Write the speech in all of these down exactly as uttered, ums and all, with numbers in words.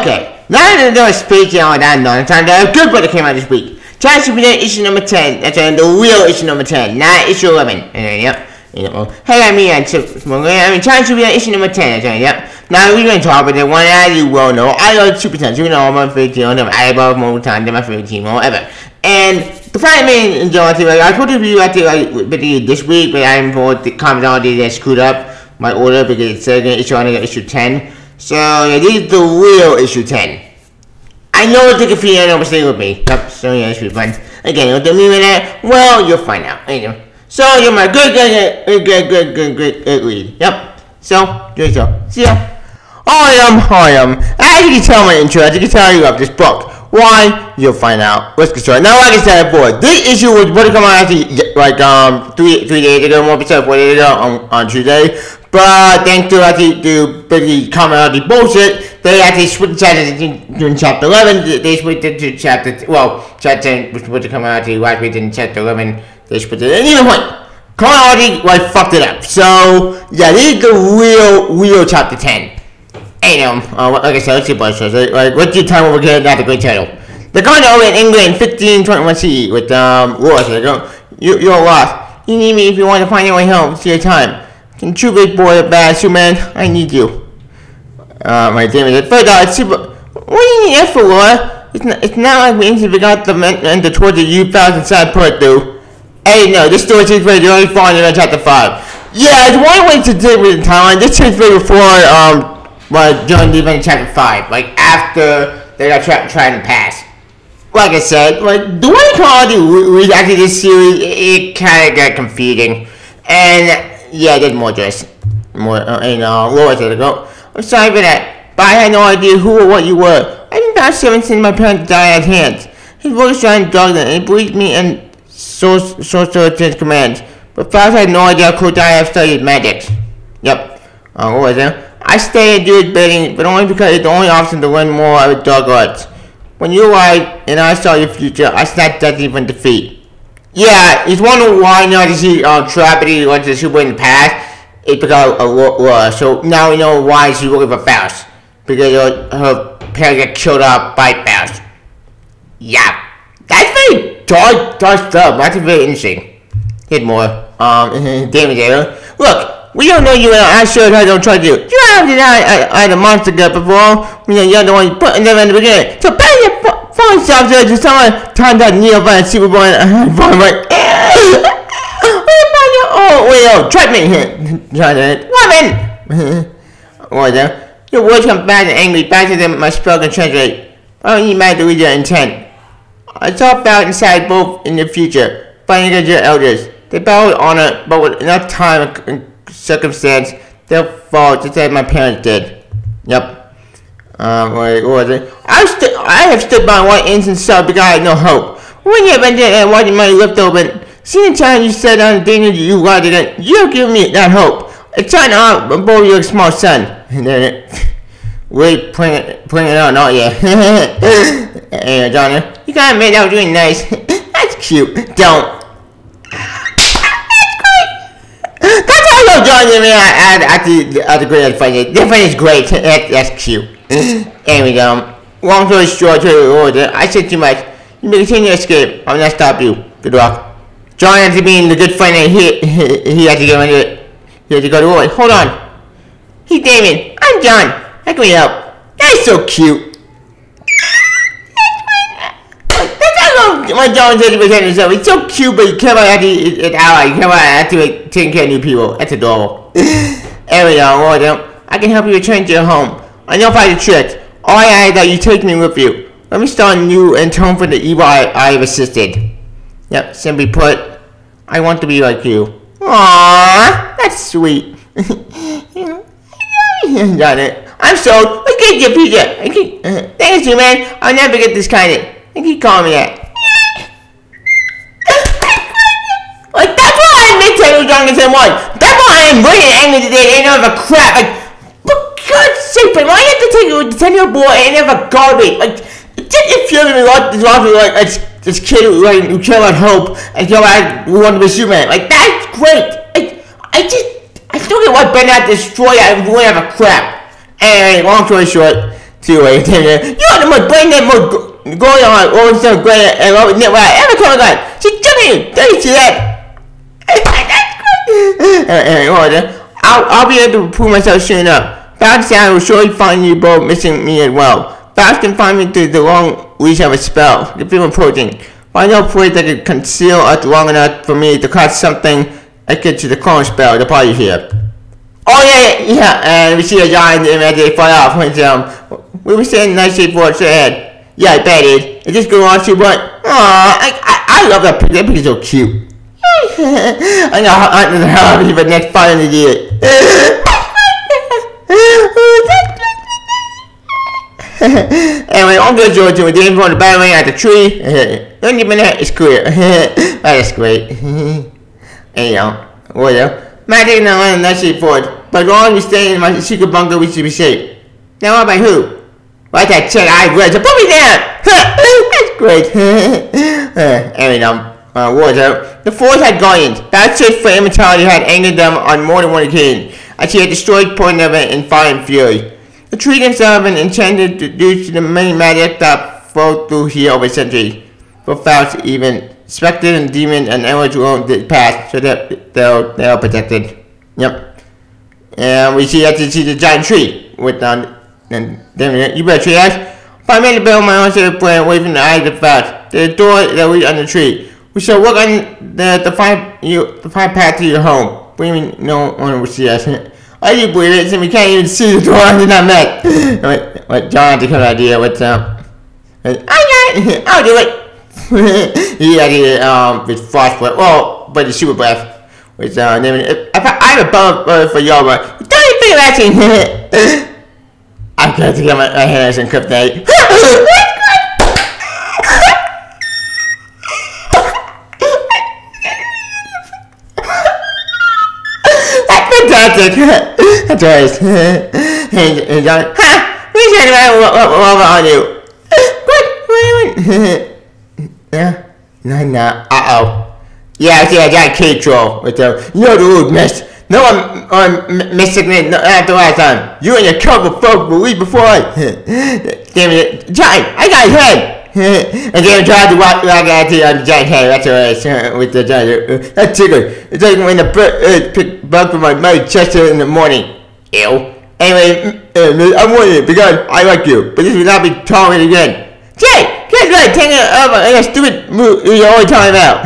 Okay, now that they're speaking all that long time, there's a good book that came out this week. Challenge of the issue number ten. That's right, the real issue number ten, not issue eleven. And then, yep. You know, hey, I mean, I mean, Challenge of the issue number ten. That's right, yep. Now we're going to talk about the one that you well know. I love Super Sons. You know, I'm my favorite team. I love more time than my favorite team or ever. And the fight main in John, I told you I think like video this week, but I'm for the comments all day that screwed up my order because it's going to issue on issue ten. So yeah, this is the real issue ten. I know it's a few no mistake with me. Yep, so yeah, this should be fun. Again, what do you mean by that? Well, you'll find out. Anyway. So you're my good good good good good good good good lead. Yep. So good so. See ya. I am I am. As you can tell my intro, as you can tell you love this book. Why? You'll find out. Let's get started. Now, like I said before, this issue was going to come out after, like, um, three three days ago, more percent, four days ago, on, on Tuesday. But thanks to, actually, to basically comment on the bullshit, they actually switched chapters in chapter eleven. They switched it to chapter, well, chapter ten was supposed to come out to last week in chapter eleven. They switched it. And either way, chronology, like, fucked it up. So, yeah, this is the real, real chapter ten. Um, uh, like I said, let's see what shows. Like, what's your time over here? That's a great title. They're going over in England, fifteen twenty-one C, with um, Ross. They go, you, you're lost. You need me if you want to find your way home. It's your time. Can true big boy, a bad Superman? I need you. Uh, my damn it! But uh, it's super. What do you need that for, Laura? It's not. It's not like we instantly got the and the torture you found inside put through. Hey, no, this story is ready. You're only falling in chapter five. Yeah, it's one way to deal with the timeline. This is ready before um. But during the event in chapter five, like after they got tra trying to pass. Like I said, like the way Carly read actually this series, it, it kind of got confusing. And yeah, there's more just more. Uh, and uh, Laura said, "Go. I'm sorry for that, but I had no idea who or what you were. I've been about seven since my parents died at hands. His voice giant dog and it believed me and so so so commands. But first, I had no idea how could I have studied magic. Yep. Uh, what was that? I stay and do it bidding, but only because it's the only option to learn more of dark arts. When you arrived and I saw your future, I snapped that even defeat." Yeah, it's one of why now to see um, Trapity went to the Super in the past. It's because of Laura, so now we know why she's looking for Faust. Because her, her parents got killed off by Faust. Yeah, that's very dark, dark stuff. That's very interesting. Hit more. Um, damage error. Look. We don't know you, and I sure I don't trust you. You have denied I, I, I had a monster gut before. We know you're the one you put in there in the beginning. So pay your phone self to someone. Times out nearby and Superboy and I'm like, oh, wait, oh, trust me. Try to woman. Or there. Your words come bad and angry. Back to them, my spell can translate. I don't need mad to read your intent. I saw about inside both in the future. Fighting against your elders. They battle with honor, but with enough time and circumstance, they'll fall just as my parents did. Yep. Um, wait, what was it? I, st I have stood by one innocent self because I had no hope. When you have been there and watching my lift open, seeing the time you set down the danger you wanted it, you'll give me that hope. It's time to arm above your small son. And then it. Wait, playing it, playing it on, aren't you? Hey, Donna, you gotta make that really nice. That's cute. Don't. I love John and me at, at, at the great fight. The fight is great. That, that's cute. Anyway, um, long story short, I said too much. You may continue to escape. I'm not stop you. Good luck. John has to be in the good fight and he, he, he has to go into it. He has to go to war. Hold on. He's Damon. I'm John. How can we help? That's so cute. That's I love my John said to himself. It's so cute, but you care about an ally. You care about activate. Taking care of new people. That's adorable. There we go, Lord. I can help you return to your home. I know if I did trick. All I ask is that you take me with you. Let me start new and tone for the evil I, I have assisted. Yep, simply put, I want to be like you. Aww, that's sweet. Got it. I'm sold. Let's get your pizza. I keep, uh, thanks you, man. I'll never get this kind of. I keep calling me that. One. That's why I am really angry today. Ain't never crap. Like, for God's sake, why you have to take a ten-year-old boy and never garbage? Like, it just infuriates me a lot. This lot of like this, this kid who like who care about hope and care about who wants to be Superman. Like, that's great. Like, I just I still get why Ben had destroyed. I really have a crap. Anyway, long story short, See what you're saying. You're the most brain that most going on, always so great, and always never ever come like, she's jumping, they see that. Anyway, I'll, I'll be able to prove myself soon enough. Fast and I will surely find you both missing me as well. Fast can find me through the long reach of a spell, the feeling approaching. Find no place that can conceal us long enough for me to cause something akin to the clone spell, the party here. Oh yeah, yeah, yeah, and we see a giant and as they fly off when um, we were standing nicely for its head. Yeah, I bet it. Is this going on too much? Aww, I, I, I love that picture. That picture's so cute. I know how I don't know how to be, but next finally did it. Anyway, on good George, we didn't want to battle at the tree. Don't give me that, it's clear. That is great. Anyhow, whatever. Magic and I learned that shit forward. But long we stay in my secret bunker, we should be safe. Now what by who? Like that check I read, so put me down! That's great. uh, anyway, um, uh, war's out. The force had guardians. That search for immortality had angered them on more than one occasion, as she had destroyed Point Never in fire and fury. The tree themselves and enchanted due to the many magic that flowed through here over centuries. For Faust even Spectre and Demon and Emerald won't get past, so that they're, they're all protected. Yep. And we see that you see the giant tree with um, and then you better tree us. Five minutes build my own set of plan waving the eyes of Faust. There's a door that leads on the tree. We shall work on the the five you the five path to your home. Believing no one will see us. I do believe it, and we can't even see the door I did not met. What what John had a good idea, what's up? I got it, I'll do it. He had it um, with frost breath, well, but the super breath, which uh, I, I have a bump uh, for y'all, but don't even think of that. I'm going to get my, my hands in kryptonite. That's fantastic. That's right. And, and John, ha! We should have over on you. Good. Yeah, nah, nah, uh-oh. Yeah, I see a giant cave troll with them. You're the rude miss. No one on missing it after last time. You and your couple folk will leave before I. Damn it, giant, I got his head. And then I tried to walk like I did on the giant head. That's what I was with the giant. That's tickle. It's like when the bird uh, picked bug from my mother's chest in the morning. Ew. Anyway, uh, I'm warning you because I like you, but this will not be tolerated again. Jay, get right, take it over in a stupid move you're always talking about.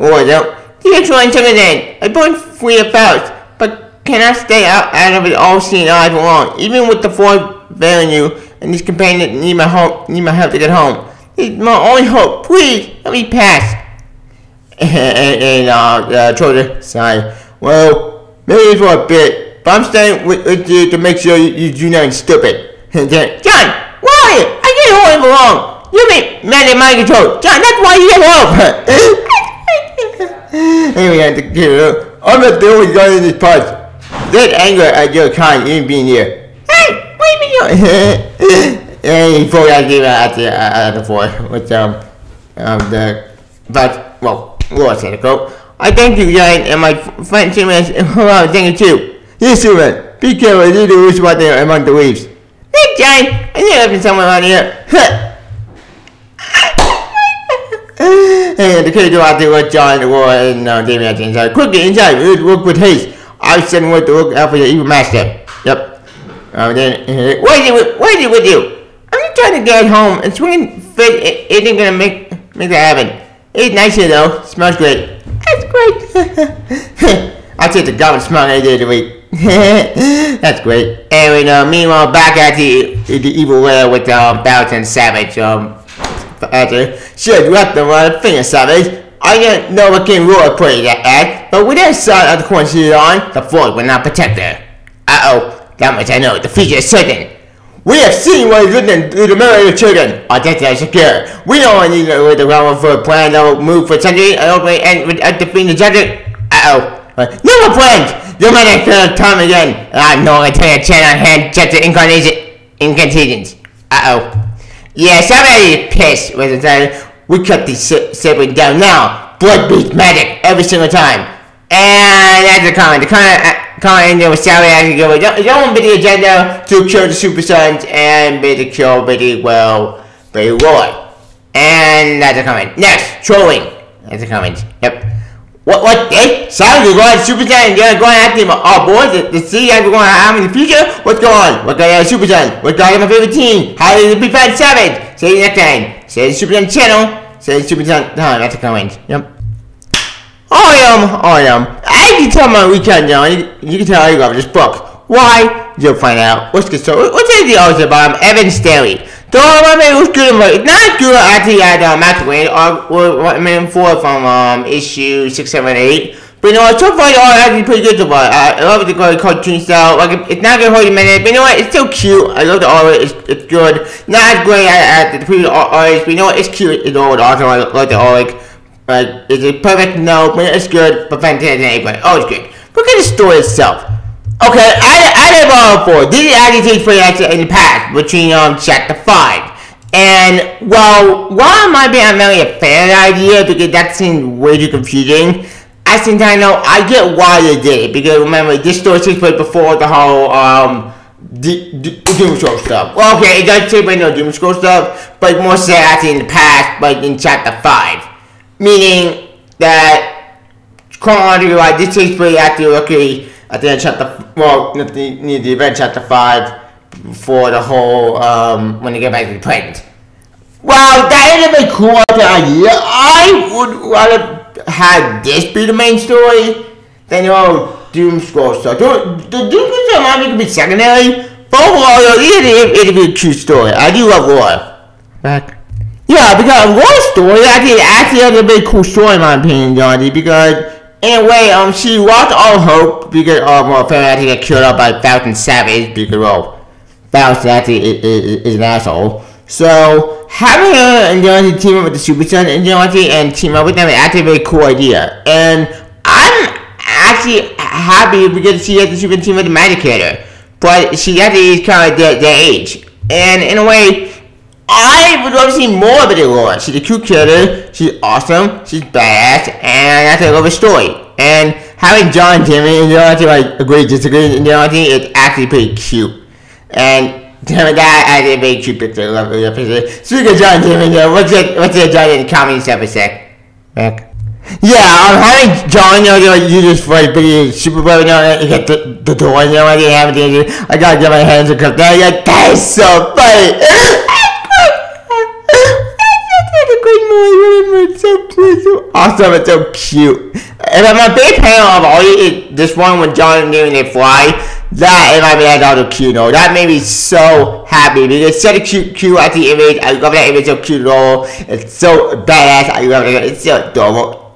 Or no. The next one took it in. I born free of Faust, but cannot stay out, out of it all seeing eye for long. Even with the four veiling you and these companions need my help need my help to get home. This is my only hope. Please let me pass. and and uh the troller sighed. Well, maybe for a bit, but I'm staying with, with you to make sure you, you do nothing stupid. And then John! Why? I get home belong. You make mad at my control. John, that's why you get home. Anyway, I have to give it up. I'm not the only guy in this part. That anger at your kind, you being here. Hey, wait a minute. And he fully gave it out the, uh, the floor with um, um, the, but, well, Lord said it. I thank you, John, and my friend Superman, well, thank you too. You, Superman, be careful, you do what's right there among the leaves. Hey, John! I knew I'd be somewhere around here. Hey, the kids go out there with John, the war, and uh, David at the inside. Quickly, inside, we work with haste. I send word to look out for your evil master. Yep. Uh, then, uh, what is it with, what is it with you? I'm just trying to get home, and swinging fit isn't gonna make, make that happen. It's nice here, though. Smells great. That's great. I take the garbage smell any day of the week. That's great. Anyway, uh, meanwhile, back at the the evil lair with um, Bounce and Savage. Um, after she had left the right finger, Savage. I didn't know what game rule I played that at, but with that side of the coin she on, the force will not protect her. Uh oh, that much I know. The future is certain. We have seen what is written through the memory of children. Our destiny is secure. We don't need to wait around for a plan that will move for centuries and hopefully end with defeating the judges. Uh oh. Uh, never plans! You might have failed time again, and I know I take a chance on hand just to incarnation incantations. Uh-oh. Yeah, somebody pissed was inside. We cut these siblings down now. Blood beats magic every single time. And that's the comment. The comment comment in there with Sally actually go with your own video agenda to kill the Super Sons and basically kill Betty, well, Betty Roy. And that's a comment. Next, trolling. That's a comment. Yep. What, what, hey, Sally, you're going to Super Sons and you're going after him. Oh, boys, the city that we're going to have in the future? What's going on? What's going on with Super Sons? What's going on with my favorite team? How did it be fun? Seven. Say the next time. Say the Super Sons channel. Say the Super Sons. No, that's a comment. Yep. I am, I am. I can tell my weekend now. You, you can tell I love this book. Why? You'll find out. Let's get started. What's the author by him? Evan Staley. So I mean, what's good? It's not good. I think I don't matter. I mean, four from um issue six, seven, eight. But you know what? So far, you all actually pretty good so far. I love the cartoon style. Like it's not gonna hold you a minute. But you know what? It's still cute. I love the art. It's it's good. Not as great as the previous artists. But you know what? It's cute. It's old author. I love the art. But is it perfect? No, but it's good, but fantastic, but oh, it's good. Look at the story itself. Okay, I did all four. This actually takes place in the past, between um, chapter five. And, well, while I might be not really a fan of the idea, because that seems way too confusing, at the same time, though, I get why they did it. Because remember, this story takes place before the whole, um, D D Doom Scroll stuff. Well, okay, it does take place no Doom Scroll stuff, but more so actually in the past, but in chapter five. Meaning that chronologically, like this takes place after luckily at the end of chapter, well, near the, near the event chapter five, for the whole um when they get back to the present. Wow, that is a cool idea. I would rather have this be the main story than your old Doom Scroll stuff. The Doom Scroll might need to be secondary, but overall, it would be a true story. I do love Laura. Back. Yeah, because Laura's story actually actually has a very cool story in my opinion, Johnny, because in a way, um she lost all hope because um her family actually got killed up by Falcon Savage because well Falcon actually is, is, is an asshole. So having her and Johnny team up with the Super Sons and Johnny and team up with them is actually a very cool idea. And I'm actually happy because she has the Super team with the Magickator. But she actually is kinda their, their age. And in a way I would love to see more of Betty Roy. She's a cute character, she's awesome, she's badass, and that's a love her story. And having John and Timmy and Dorothy like agree disagree and Dorothy is actually pretty cute. And Timmy that is a very cute picture, I love her picture. Speaking of John and Timmy, what's that what's that John in the comedy stuff a sec? Back. Yeah, um, having John, you know, you just fight Betty Super Bowl, you know, you got the, the door, you know, I didn't have anything, I gotta get my hands and cup down, like, that is so funny! It's so pretty, so awesome, it's so cute. And my favorite panel of all is this one with John and David they fly. That and my man all cute though. That made me so happy because it's such a cute cute at the image. I love that image, so cute though. It's so badass, I love it, it's so adorable.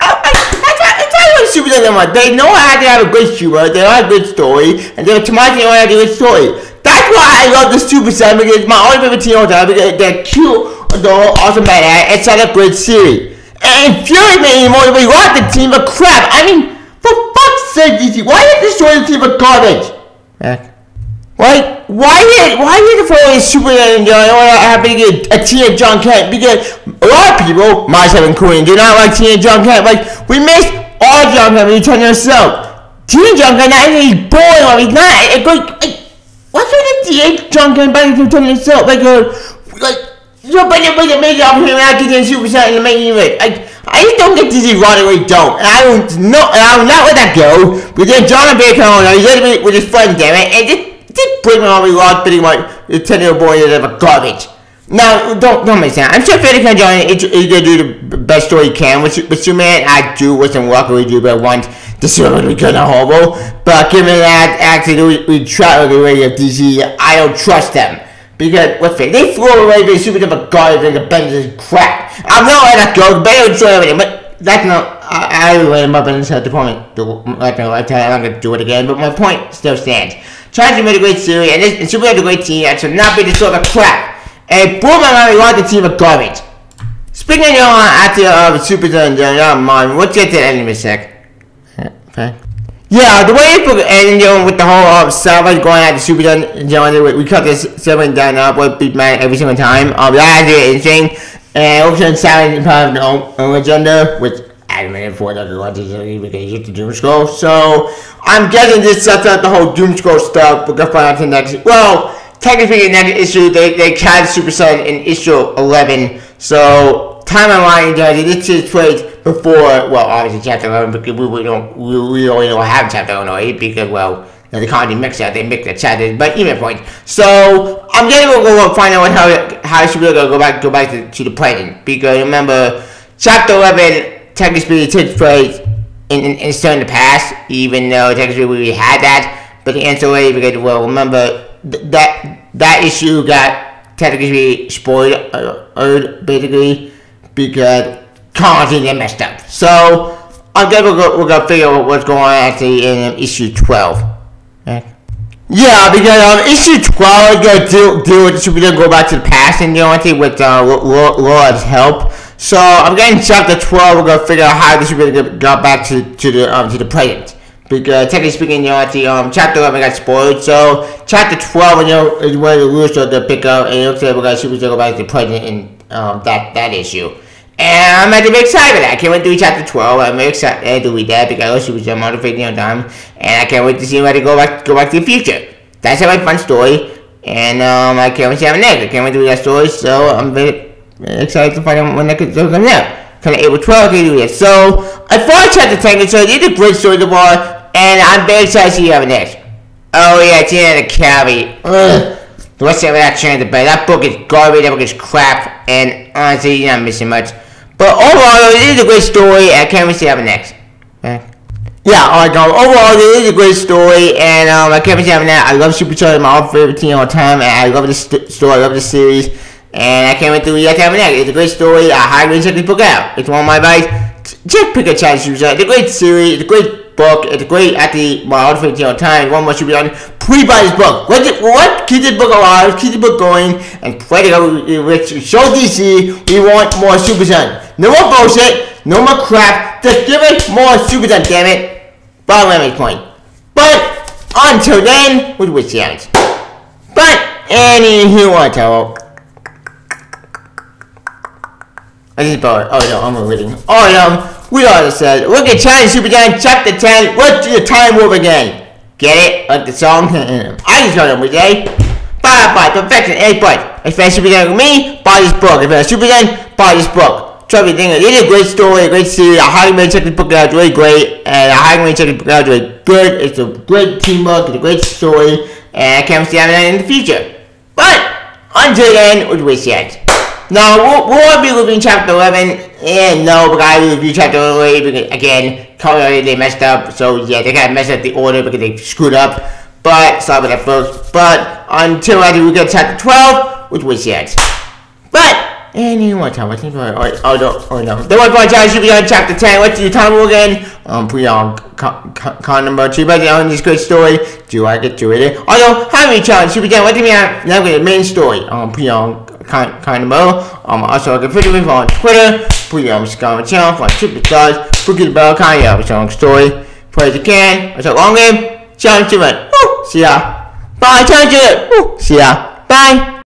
Oh my that's why it's not what Super Sons want. They know how to have a good humor, they know how to have a good story, and they're tomorrow they know how to have a good story. That's why I love the Super Sons because it's my only favorite team all time because they're cute. Though also badass, it's not a great series. And infuriates me anymore we want the team of crap. I mean, for fuck's sake, D C, why did this story team of garbage? Back. Why? Why did? Why did the following Superman and John want to have a team of John Kent? Because a lot of people, myself including, do not like team of John Kent. Like we miss all John Kent when you turn yourself. Team of John Kent, not even he's boring. Or he's not. It's like, like what's with the team of John Kent back to turn yourself? Like, uh, like. You're better with the major opportunity without getting Super Sons in the main event. I, I just don't get D C right away, don't. And I don't know, and I will not let that go. But then John and Bear come on, he's living with his friend, damn it. And just, just bring him on, we lost, pretty much, the ten-year-old boy is a garbage. Now, don't, don't make sense. I'm sure Freddy can join, he's gonna do the best story he can with, with Superman. I do wish him luck, we do, but once the Superman would become horrible. But given that, actually, we, we try to do it with D C, I don't trust them. Because, let's face it, they throw away the Super Sons garbage and the Benders is crap. I'm not letting that go, the Benders will destroy everything, but that's not, I, I lay them up and it's at the point, the, like my lifetime, I'm not gonna do it again, but my point still stands. Challenge made a great series, and, this, and Super Sons is a great team, and should not be the sort of crap. And boom, I already want the team of garbage. Speaking of your own, after uh, Super Sons and your mom, let's get to the end of a sec. Okay. Yeah, the way it ended you know, with the whole uh, Savage going at the Super Sons, you know, we, we cut this seven down up with Big Man every single time. Um, that is the interesting. And also Savage is part of their own, own agenda, which I mean, for that, because he used to do a scroll. So, I'm guessing this sets up the whole Doom Scroll stuff. We'll go find out the next. Well, technically, the next issue they they had Super Son in issue eleven. So timeline, guys, this is trade before. Well, obviously chapter eleven, because we, we don't we, we only don't have chapter eleven or eight because well. You know, the comedy mix out, they mix the chat, but even point. So I'm getting we'll go find out how it, how should we go go back go back to, to the planning, because remember chapter eleven technically takes place in in, in still in the past, even though technically we had that, but the answer is because well remember th that that issue got technically spoiled uh, basically because Conzi get messed up. So I'm gonna go we're gonna figure out what's going on actually in issue twelve. Yeah, because um, issue twelve is gonna deal, deal with the Superman go back to the past and deal with uh, Laura's help. So I'm getting chapter twelve. We're gonna figure out how the Superman got back to to the um to the present, because technically speaking, you know, um chapter eleven got spoiled. So chapter twelve, you know, is where the Rooster gonna pick up, and it looks like we're gonna Superman go back to the present in um that that issue. And I'm actually excited. I can't wait to read chapter twelve. I'm very excited to read that because she was a modified on time, and I can't wait to see where they go back, go back to the future. That's a very fun story, and um, I can't wait to have an egg. I can't wait to read that story, so I'm very, very excited to find out when that comes out. Kind of April twelfth, I do it. So I thought chapter ten, so it's a great story to watch, and I'm very excited to see you have an egg. Oh yeah, it's in the Cavity. Ugh. The rest of that transit, but that book is garbage. That book is crap, and honestly, you're not missing much. But overall, it is a great story, and I can't wait to have it next. Okay. Yeah, alright, guys. Overall, it is a great story, and um, I can't wait to have it next. I love Super Son, my all favorite team all time, and I love this st story, I love this series, and I can't wait to read that time next. It's a great story. I highly recommend this book out. It's one of my advice. Just pick a Challenge Super Son. It's a great series. It's a great book. It's a great, actually, my all favorite team all time. One more Super Son. Please buy this book. What? What? Keep this book alive. Keep this book going, and pray to God. Show D C we want more Super Son. No more bullshit, no more crap, just give it more Super Son, damn it. Bottom point. But, until then, we'll wish you out. But, anywho, until. I just bought it. Oh no, I'm reading. Oh no, we already said, look at Challenge Super Son, chapter ten, what's your time warp again? Get it? Like the song? I just got it every day. Bye bye, perfection, hey bud. If you're Super Son with me, buy this book. If you're Super Son, buy this book. Trust me, it is a great story, a great series. I highly recommend checking the book out. It's really great, and I highly recommend checking the book out. It's really good. It's a great teamwork. It's a great story, and I can't see that in the future. But until then, we'll wish yet. Now we'll, we'll be reviewing chapter eleven, and no, but I review chapter eleven because again, Colorado they messed up. So yeah, they kind of messed up the order because they screwed up. But sorry about that, folks. But until I do, we get chapter twelve, we'll wish yet. But. Anyway, time I think I oh, oh no oh no. The one point challenge should be on chapter ten. What's your time again? Um, put on con, con, con number two. But on this great story, do I get to it? Oh no, how many challenge should be done? What do you mean? Now we the main story. Um, put on con, con number. Um, also I can put it on Twitter. Put on Scarlet Channel for superstars. Forget about kind of a long story. Play as you can. It's a long game. Challenge it. See ya. Bye. Challenge it. See ya. Bye.